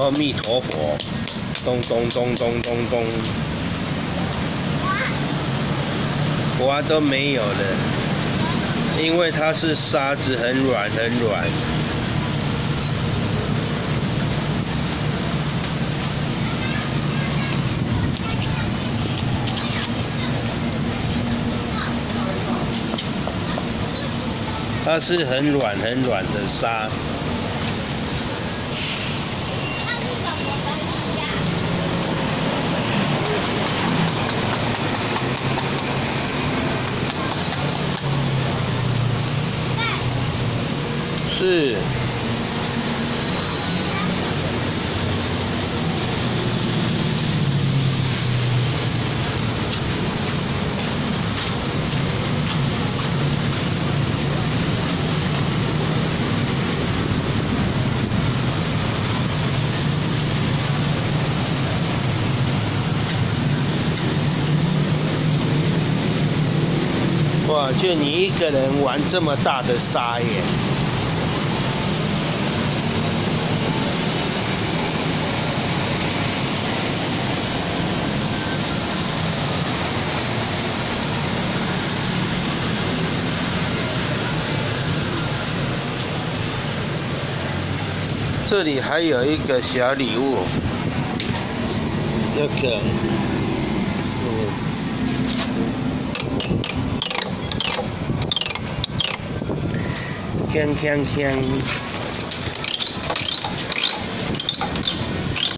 阿弥陀佛，咚咚咚咚咚咚，瓜都没有了，因为它是沙子，很软很软。它是很软很软的沙。 是，哇！就你一个人玩这么大的沙耶！ 这里还有一个小礼物，这个，锵锵锵。